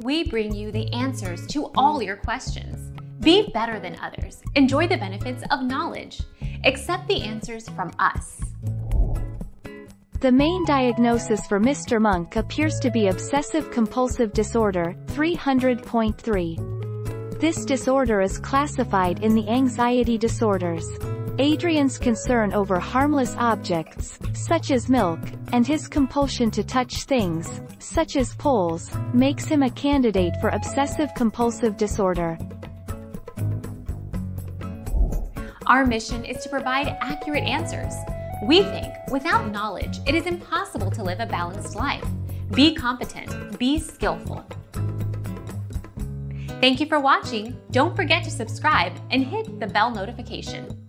we bring you the answers to all your questions. Be better than others. Enjoy the benefits of knowledge. Accept the answers from us. The main diagnosis for Mr. Monk appears to be obsessive-compulsive disorder, 300.3. This disorder is classified in the anxiety disorders. Adrian's concern over harmless objects, such as milk, and his compulsion to touch things, such as poles, makes him a candidate for obsessive-compulsive disorder. Our mission is to provide accurate answers. We think, without knowledge, it is impossible to live a balanced life. Be competent, be skillful. Thank you for watching. Don't forget to subscribe and hit the bell notification.